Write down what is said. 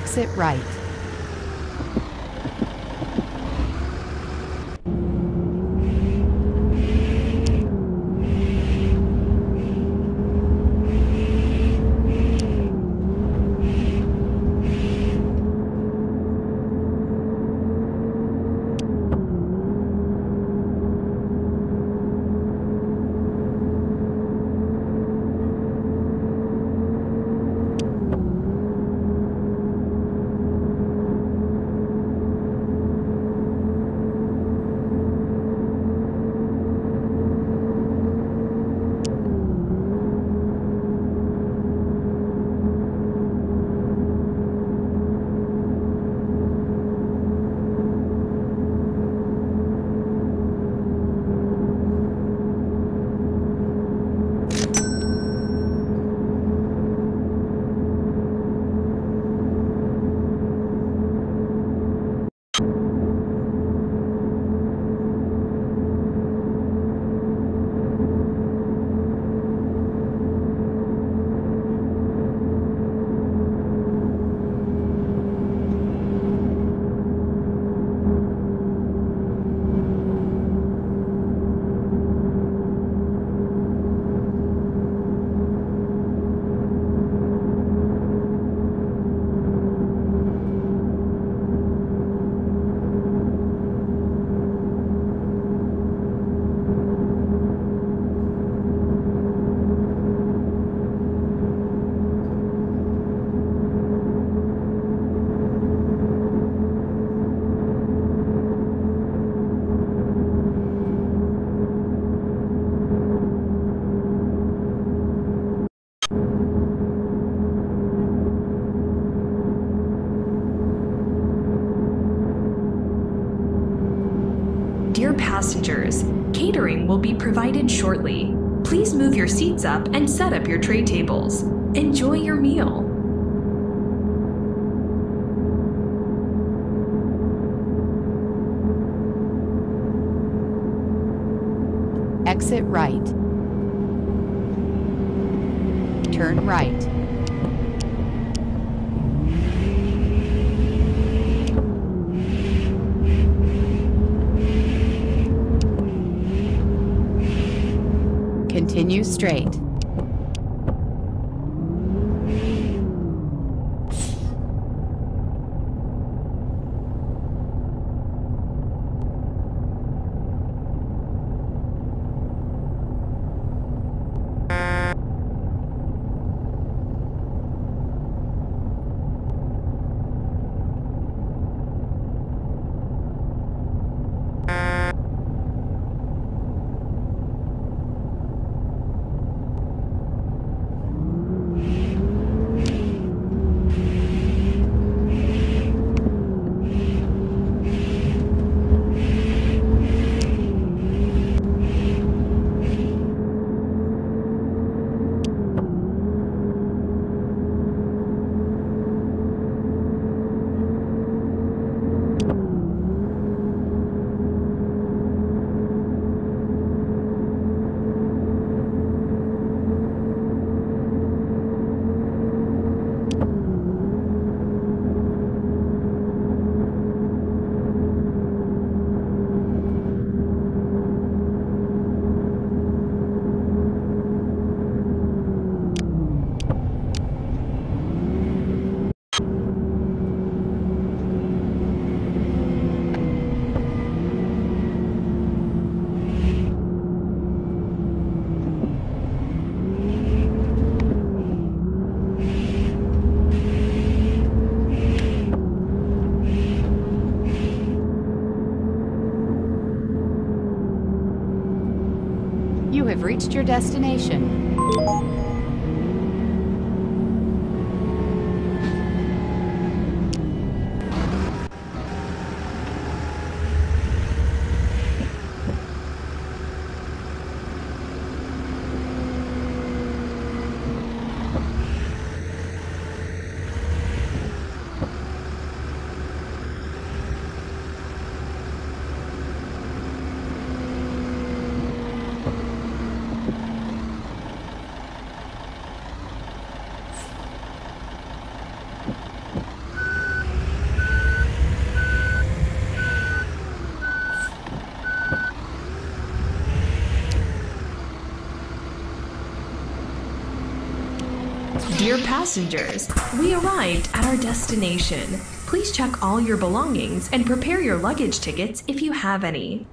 Exit right. Dear passengers, catering will be provided shortly. Please move your seats up and set up your tray tables. Enjoy your meal. Exit right. Turn right. Continue straight. You have reached your destination. Dear passengers, we arrived at our destination. Please check all your belongings and prepare your luggage tickets if you have any.